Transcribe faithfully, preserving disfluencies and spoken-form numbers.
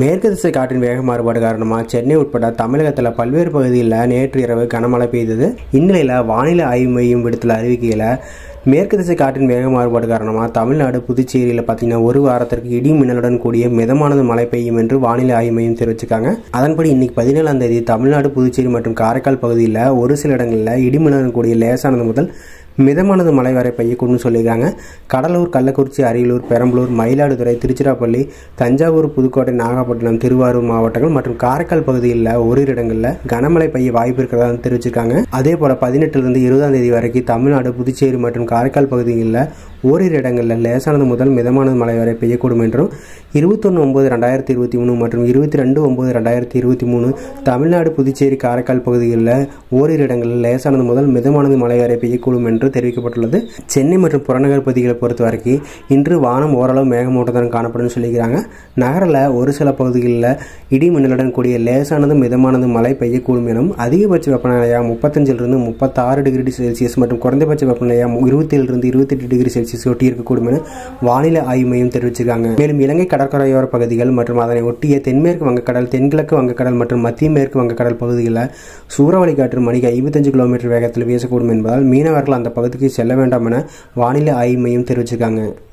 மேற்கு திசை காற்றின் வேக மாறுபாடு காரணமாக சென்னை உட்பட தமிழகத்தில் பல்வேறு பகுதிகளில் நேற்று இரவு கனமழை பெய்தது. இந்நிலையில் வானிலை ஆய்வு மையம் விடுத்துள்ள அறிவிக்கையில் மேற்கு திசை காற்றின் வேக மாறுபாடு காரணமாக தமிழ்நாடு புதுச்சேரியில் பார்த்தீங்கன்னா ஒரு வாரத்திற்கு இடி மின்னலுடன் கூடிய மிதமானது மழை பெய்யும் என்று வானிலை ஆய்வு மையம் தெரிவிச்சிருக்காங்க. அதன்படி இன்னைக்கு பதினேழாம் தேதி தமிழ்நாடு புதுச்சேரி மற்றும் காரைக்கால் பகுதியில் ஒரு சில இடங்களில் இடி மின்னலுடன் கூடிய லேசானது முதல் மிதமானது மழை வரை பெய்யக்கூடும் சொல்லியிருக்காங்க. கடலூர், கள்ளக்குறிச்சி, அரியலூர், பெரம்பலூர், மயிலாடுதுறை, திருச்சிராப்பள்ளி, தஞ்சாவூர், புதுக்கோட்டை, நாகப்பட்டினம், திருவாரூர் மாவட்டங்கள் மற்றும் காரைக்கால் பகுதியில் ஓரிரு இடங்களில் கனமழை பெய்ய வாய்ப்பு இருக்கிறதாக தெரிவிச்சிருக்காங்க. அதே போல் பதினெட்டுலேருந்து இருபதாம் தேதி வரைக்கும் தமிழ்நாடு, புதுச்சேரி மற்றும் காரைக்கால் பகுதிகளில் ஓரிரு இடங்களில் லேசானது முதல் மிதமானது மழை வரை பெய்யக்கூடும் என்றும் இருபத்தொன்று ஒன்பது ரெண்டாயிரத்தி இருபத்தி மூணு மற்றும் இருபத்தி ரெண்டு ஒன்பது ரெண்டாயிரத்தி இருபத்தி மூணு தமிழ்நாடு, புதுச்சேரி, காரைக்கால் பகுதிகளில் ஓரிரு இடங்களில் லேசானது முதல் மிதமானது மழை வரை பெய்யக்கூடும் என்று தெரிவிக்கப்பட்டுள்ளது. சென்னை மற்றும் புறநகர் பகுதிகளை பொறுத்தவரைக்கும் இன்று வானம் ஓரளவு மேகமூட்டத்துடன் காணப்படும் சொல்லிக்கிறாங்க. நகரில் ஒரு சில பகுதிகளில் இடி மின்னலுடன் கூடிய லேசானது மிதமானது மழை பெய்யக்கூடும் எனவும் அதிகபட்ச வெப்பநிலையாக முப்பத்தஞ்சிலிருந்து முப்பத்தாறு டிகிரி செல்சியஸ் மற்றும் குறைந்தபட்ச வெப்பநிலையாக இருபத்தேழுலிருந்து இருபத்தி எட்டு டிகிரி செல்சியஸ் ஒட்டி இருக்கக்கூடும் என வானிலை ஆய்வு மையம் தெரிவிச்சிருக்காங்க. மேலும் இலங்கை கடற்கரையோர பகுதிகள் மற்றும் அதனை ஒட்டிய தென்மேற்கு வங்கக்கடல், தென்கிழக்கு வங்கக்கடல் மற்றும் மத்திய மேற்கு வங்கக்கடல் பகுதிகளில் சூறாவளி காற்று மணிக்கு ஐம்பத்தஞ்சு கிலோமீட்டர் வேகத்தில் வீசக்கூடும் என்பதால் மீனவர்கள் அந்த பகுதிக்கு செல்ல வேண்டாம் என வானிலை ஆய்வு மையம் தெரிவிச்சிருக்காங்க.